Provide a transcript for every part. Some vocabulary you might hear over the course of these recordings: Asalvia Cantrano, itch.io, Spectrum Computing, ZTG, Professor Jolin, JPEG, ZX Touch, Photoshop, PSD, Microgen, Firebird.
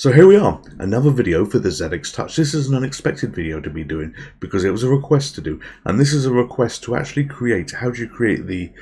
So here we are, another video for the ZX Touch. This is an unexpected video to be doing because it was a request to do, and this is a request to actually create. How do you create the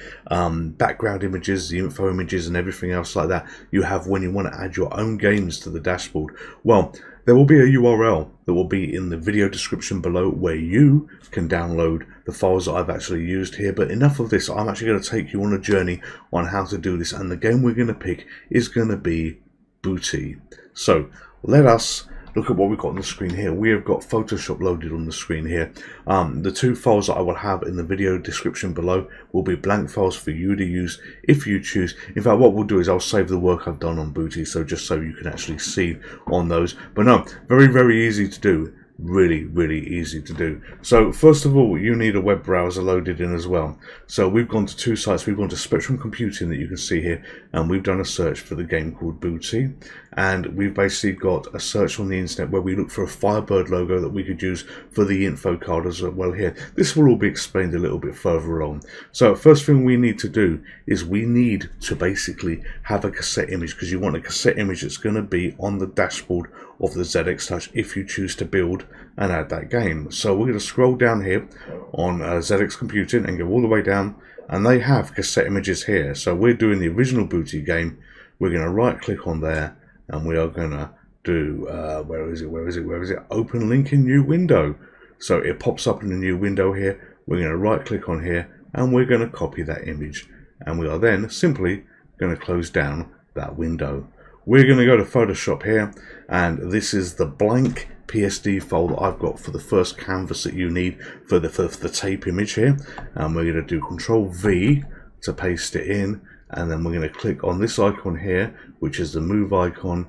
background images, the info images, and everything else like that you have when you want to add your own games to the dashboard? Well, there will be a URL that will be in the video description below where you can download the files that I've actually used here. But enough of this. I'm actually going to take you on a journey on how to do this, and the game we're going to pick is going to be Booty. So let us look at what we've got on the screen here. We have got Photoshop loaded on the screen here. The two files that I will have in the video description below will be blank files for you to use if you choose. In fact, what we'll do is I'll save the work I've done on Booty, so just so you can actually see on those. But no, very easy to do. Really easy to do. So first of all, you need a web browser loaded in as well. So we've gone to two sites. We've gone to Spectrum Computing that you can see here, and we've done a search for the game called Booty, and we've basically got a search on the internet where we look for a Firebird logo that we could use for the info card as well here. This will all be explained a little bit further on. So first thing we need to do is we need to basically have a cassette image, because you want a cassette image that's going to be on the dashboard of the ZX Touch if you choose to build and add that game. So we're going to scroll down here on ZX Computing and go all the way down, and they have cassette images here. So we're doing the original Booty game. We're going to right click on there, and we are going to do where is it, open link in new window. So it pops up in a new window here. We're going to right click on here, and we're going to copy that image, and we are then simply going to close down that window. We're going to go to Photoshop here, and this is the blank PSD file that I've got for the first canvas that you need for the tape image here. And we're going to do Control V to paste it in, and then we're going to click on this icon here, which is the move icon,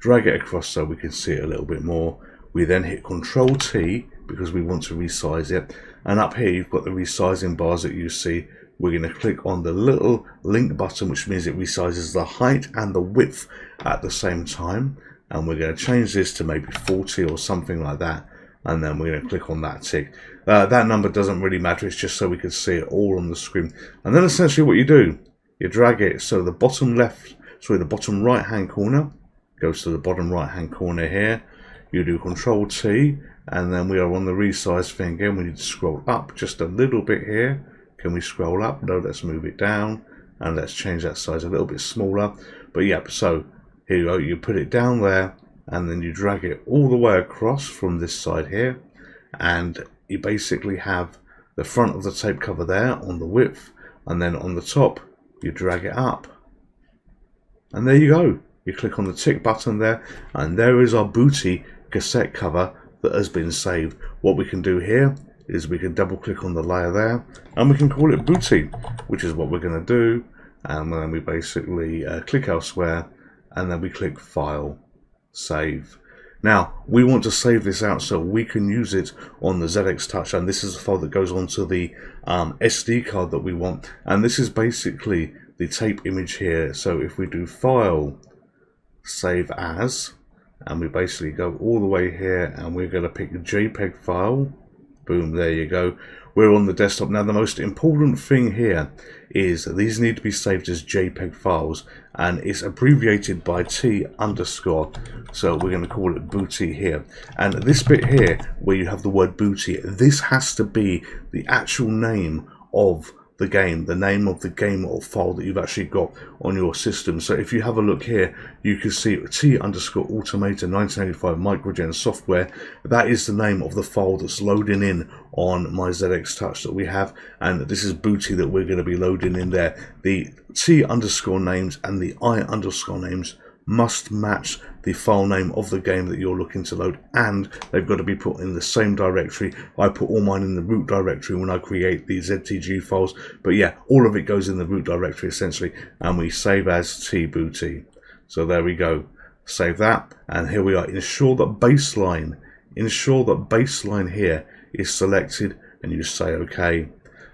drag it across so we can see it a little bit more. We then hit Control T because we want to resize it, and up here you've got the resizing bars that you see. We're going to click on the little link button, which means it resizes the height and the width at the same time, and we're going to change this to maybe 40 or something like that, and then we're going to click on that tick. That number doesn't really matter, it's just so we can see it all on the screen. And then essentially what you do, you drag it so the bottom right hand corner goes to the bottom right hand corner here. You do Control T, and then we are on the resize thing again. We need to scroll up just a little bit here. Can we scroll up? No, let's move it down, and let's change that size a little bit smaller. But yeah, so here you go, you put it down there, and then you drag it all the way across from this side here, and you basically have the front of the tape cover there on the width, and then on the top you drag it up, and there you go. You click on the tick button there, and there is our Booty cassette cover that has been saved. What we can do here is we can double click on the layer there, and we can call it Booty, which is what we're going to do. And then we basically click elsewhere, and then we click File, Save. Now we want to save this out so we can use it on the ZX Touch, and this is the file that goes onto the SD card that we want, and this is basically the tape image here. So if we do File, Save As, and we basically go all the way here, and we're going to pick a JPEG file. Boom, there you go. We're on the desktop. Now the most important thing here is these need to be saved as JPEG files, and it's abbreviated by T_. So we're going to call it Booty here. And this bit here where you have the word Booty, this has to be the actual name of the game, the name of the game or file that you've actually got on your system. So if you have a look here, you can see T_Automator 1985 Microgen Software. That is the name of the file that's loading in on my ZX Touch that we have, and this is Booty that we're going to be loading in there. The T_ names and the I_ names must match the file name of the game that you're looking to load, and they've got to be put in the same directory. I put all mine in the root directory when I create the ZTG files, but yeah, all of it goes in the root directory essentially, and we save as T_Booty. So there we go, save that, and here we are. Ensure that baseline here is selected, and you say OK,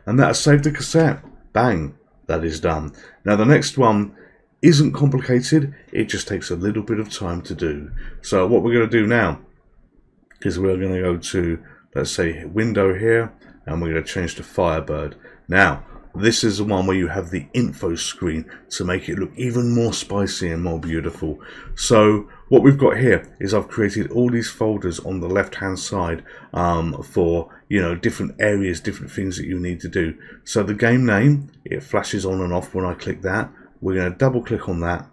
and that has saved the cassette. Bang, that is done. Now the next one isn't complicated, it just takes a little bit of time to do. So what we're going to do now is we're going to go to, let's say, window here, and we're going to change to Firebird. Now This is the one where you have the info screen to make it look even more spicy and more beautiful. So what we've got here is I've created all these folders on the left hand side for different areas, different things that you need to do. So the game name, it flashes on and off when I click that. We're going to double click on that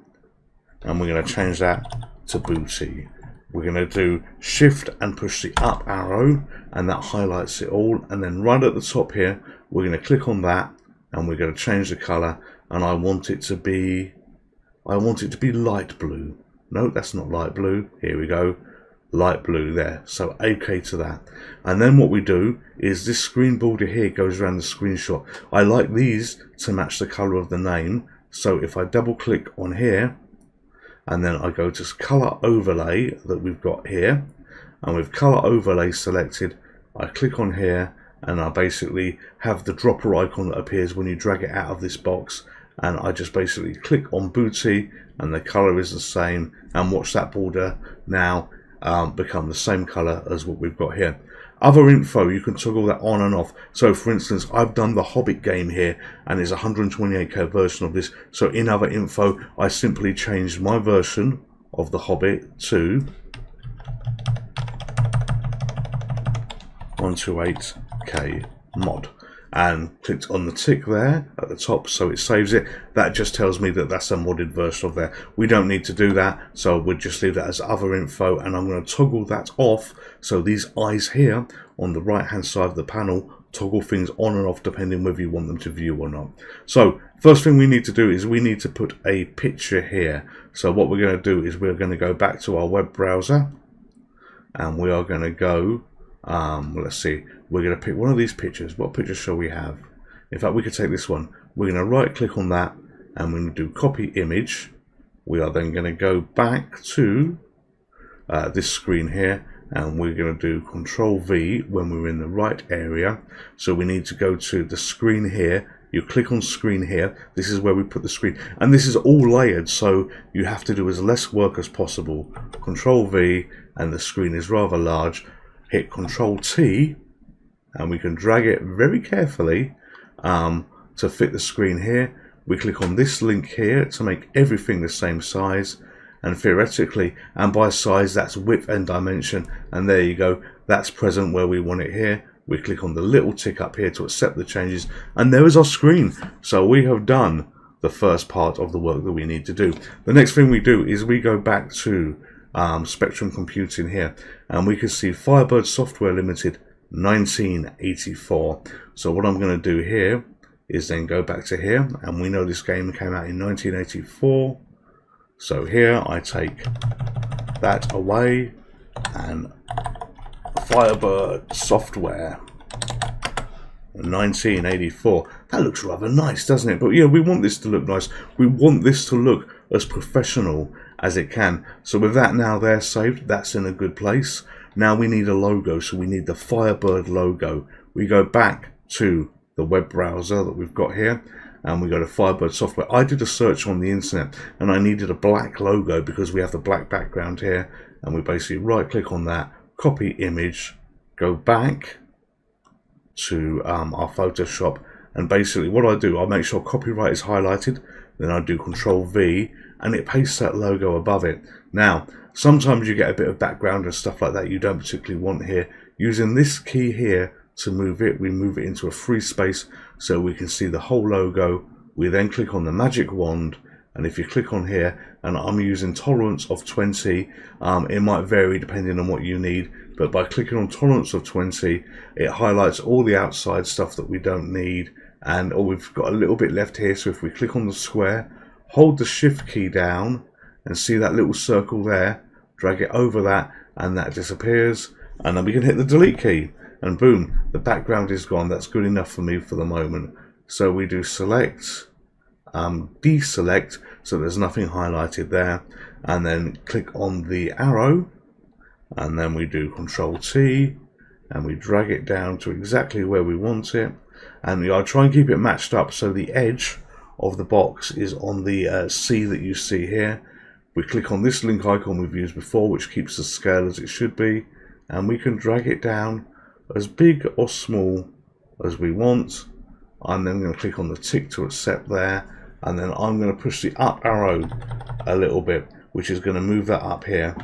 and we're going to change that to Booty. We're going to do shift and push the up arrow and that highlights it all, and then right at the top here we're going to click on that and we're going to change the color, and I want it to be light blue. No, that's not light blue. Here we go, light blue there. So okay to that, and then what we do is this screen border here goes around the screenshot. I like these to match the color of the name, so if I double click on here and then I go to color overlay that we've got here, and with color overlay selected I click on here and I basically have the dropper icon that appears when you drag it out of this box, and I just basically click on Booty and the color is the same, and watch that border now become the same color as what we've got here. Other info, you can toggle that on and off. So for instance, I've done the Hobbit game here and there's a 128k version of this. So in other info, I simply changed my version of the Hobbit to 128k mod and clicked on the tick there at the top so it saves it. That just tells me that that's a modded version of there. We don't need to do that, so we'll just leave that as other info, and I'm going to toggle that off, so these eyes here on the right hand side of the panel toggle things on and off depending whether you want them to view or not. So first thing we need to do is we need to put a picture here. So what we're going to do is we're going to go back to our web browser and we are going to go let's see, we're going to pick one of these pictures. What picture shall we have? In fact, we could take this one. We're going to right click on that and we're going to do copy image. We are then going to go back to this screen here and we're going to do control V when we're in the right area. So we need to go to the screen here. You click on screen here, this is where we put the screen, and this is all layered, so you have to do as less work as possible. Control V, and the screen is rather large. Hit Control T and we can drag it very carefully to fit the screen here. We click on this link here to make everything the same size, and theoretically, and by size that's width and dimension, and there you go, that's present where we want it here. We click on the little tick up here to accept the changes, and there is our screen. So we have done the first part of the work that we need to do. The next thing we do is we go back to Spectrum Computing here and we can see Firebird Software Limited 1984. So what I'm going to do here is then go back to here, and we know this game came out in 1984, so here I take that away and Firebird Software 1984. That looks rather nice, doesn't it? But yeah, we want this to look nice, we want this to look as professional as it can. So with that now there saved, that's in a good place. Now we need a logo, so we need the Firebird logo. We go back to the web browser that we've got here and we go to Firebird Software. I did a search on the internet and I needed a black logo because we have the black background here, and we basically right click on that, copy image, go back to our Photoshop, and basically what I do, I make sure copyright is highlighted, then I do Control V and it pastes that logo above it. Now sometimes you get a bit of background and stuff like that you don't particularly want here. Using this key here to move it, we move it into a free space so we can see the whole logo. We then click on the magic wand, and if you click on here, and I'm using tolerance of 20, it might vary depending on what you need, but by clicking on tolerance of 20 it highlights all the outside stuff that we don't need, and we've got a little bit left here. So if we click on the square, hold the shift key down and see that little circle there, drag it over that and that disappears, and then we can hit the delete key and boom, the background is gone. That's good enough for me for the moment. So we do select, deselect, so there's nothing highlighted there, and then click on the arrow and then we do Control T and we drag it down to exactly where we want it, and I try and keep it matched up so the edge of the box is on the C that you see here. We click on this link icon we've used before, which keeps the scale as it should be, and we can drag it down as big or small as we want, I'm then going to click on the tick to accept there, and then I'm going to push the up arrow a little bit, which is going to move that up here.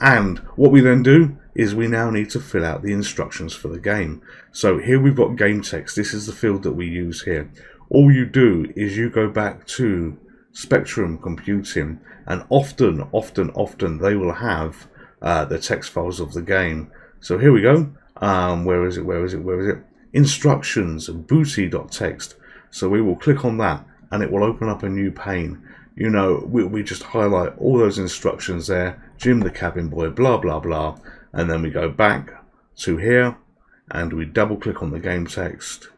And what we then do is we now need to fill out the instructions for the game. So here we've got game text. This is the field that we use here. All you do is you go back to Spectrum Computing, and often they will have the text files of the game. So here we go. Where is it? Instructions, booty.txt. So we will click on that and it will open up a new pane. You know, we just highlight all those instructions there. Jim the cabin boy, blah, blah, blah. And then we go back to here and we double click on the game text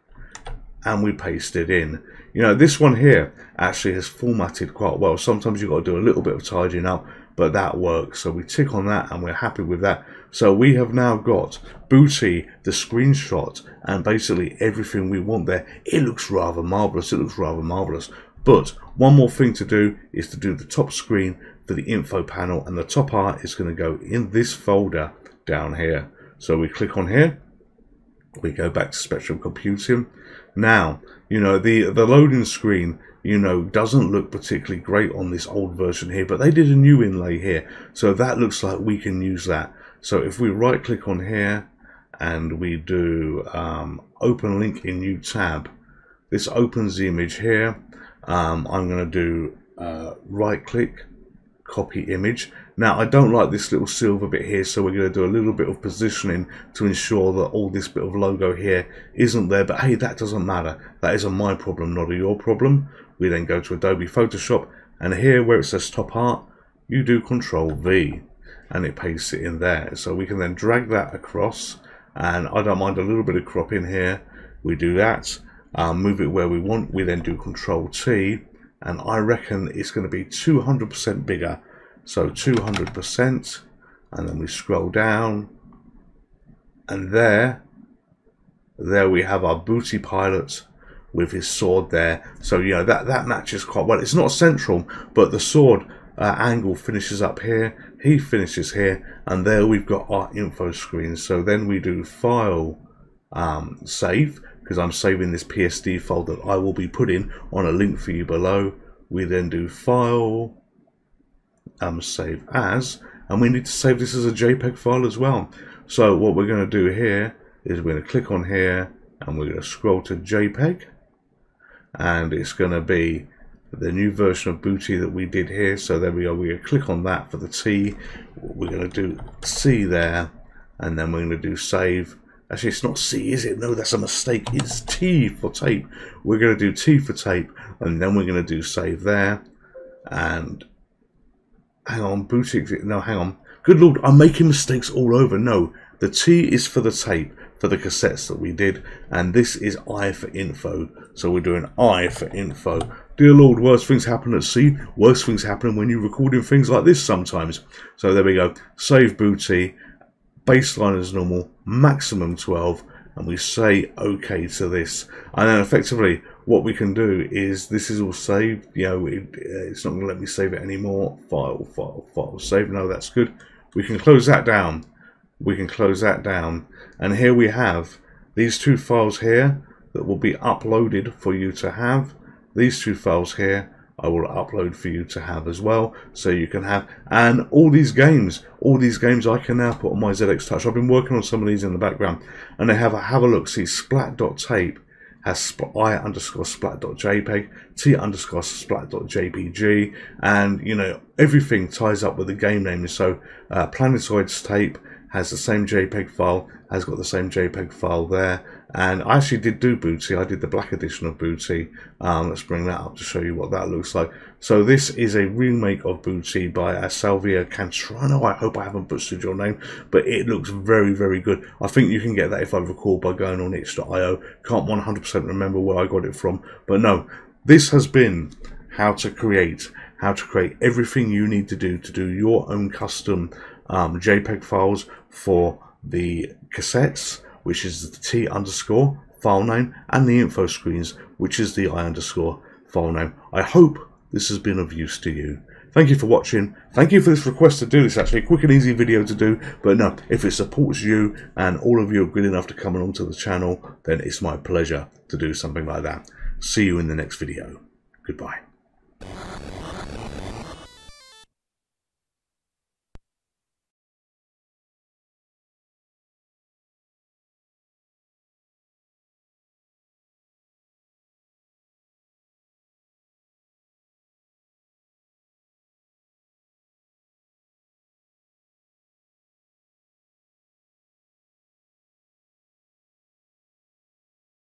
and we paste it in. You know, this one here actually has formatted quite well. Sometimes you've got to do a little bit of tidying up, but that works. So we tick on that and we're happy with that. So we have now got Booty, the screenshot, and basically everything we want there. It looks rather marvelous. It looks rather marvelous. But one more thing to do is to do the top screen for the info panel, and the top art is going to go in this folder down here. So we click on here. We go back to Spectrum Computing. Now, you know, the loading screen, you know, doesn't look particularly great on this old version here, but they did a new inlay here. So that looks like we can use that. So if we right click on here and we do open link in new tab, this opens the image here. I'm going to do right click, copy image. Now I don't like this little silver bit here, so we're going to do a little bit of positioning to ensure that all this bit of logo here isn't there, but hey, that doesn't matter. That isn't my problem, not your problem. We then go to Adobe Photoshop, and here where it says top art, you do Control V and it pastes it in there. So we can then drag that across, and I don't mind a little bit of crop in here. We do that, move it where we want. We then do Control T, and I reckon it's going to be 200% bigger. So 200%, and then we scroll down, and there we have our Booty pilot with his sword there. So, you know, that matches quite well. It's not central, but the sword angle finishes up here, he finishes here, and there we've got our info screen. So then we do file save, because I'm saving this PSD file that I will be putting on a link for you below. We then do file save as, and we need to save this as a JPEG file as well. So what we're going to do here is we're going to click on here and we're going to scroll to JPEG, and it's going to be the new version of Booty that we did here. So there we are. We're going to click on that for the T. We're going to do C there, and then we're going to do save. Actually, it's not C, is it? No, that's a mistake. It's T for tape. We're going to do T for tape, and then we're going to do save there. And hang on, Booty. No, hang on. Good Lord, I'm making mistakes all over. No, the T is for the tape, for the cassettes that we did. And this is I for info. So we're doing I for info. Dear Lord, worse things happen at sea. Worse things happen when you're recording things like this sometimes. So there we go. Save Booty. Baseline is normal. Maximum 12. And we say OK to this. And then effectively what we can do is this is all saved. You know, it's not going to let me save it anymore. File, save. No, that's good. We can close that down. We can close that down. And here we have these two files here that will be uploaded for you to have. These two files here I will upload for you to have as well, so you can have, and all these games I can now put on my ZX Touch. I've been working on some of these in the background, and they have a look. See, splat.tape has i_splat.jpg, t_splat.jpg, and you know, everything ties up with the game name. So Planetoid's tape has the same JPEG file, has got the same JPEG file there. And I actually did do Booty. I did the black edition of Booty. Let's bring that up to show you what that looks like. So this is a remake of Booty by Asalvia Cantrano. I hope I haven't butchered your name, but it looks very, very good. I think you can get that, if I recall, by going on itch.io. Can't 100% remember where I got it from, but no, this has been how to create everything you need to do your own custom JPEG files for the cassettes, which is the T_ file name, and the info screens, which is the I_ file name. I hope this has been of use to you. Thank you for watching. Thank you for this request to do this. Actually, a quick and easy video to do. But no, if it supports you and all of you are good enough to come along to the channel, then it's my pleasure to do something like that. See you in the next video. Goodbye.